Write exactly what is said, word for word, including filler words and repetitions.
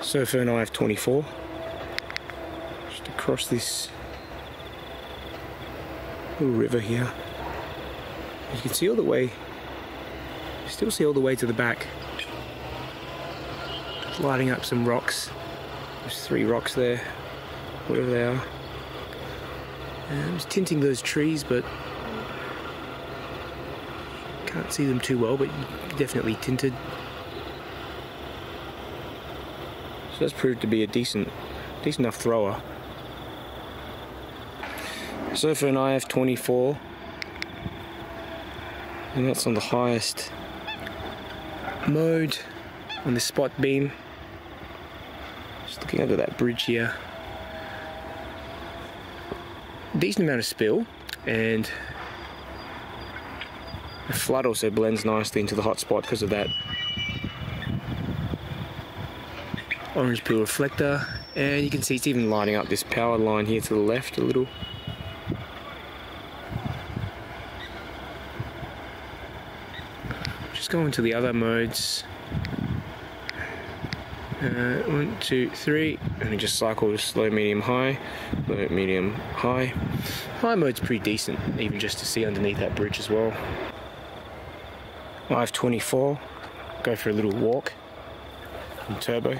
Sofirn I F twenty-four, just across this little river here. You can see all the way, you still see all the way to the back. Just lighting up some rocks. There's three rocks there, whatever they are. And it's tinting those trees, but can't see them too well, but definitely tinted. So that's proved to be a decent, decent enough thrower. So for an I F twenty-four, and that's on the highest mode on the spot beam. Just looking under that bridge here. Decent amount of spill, and the flood also blends nicely into the hot spot because of that orange peel reflector. And you can see it's even lighting up this power line here to the left a little. Just going to the other modes. Uh, one, two, three, and it just cycles low, medium, high, low, medium, high. High mode's pretty decent, even just to see underneath that bridge as well. I F twenty-four, go for a little walk on turbo.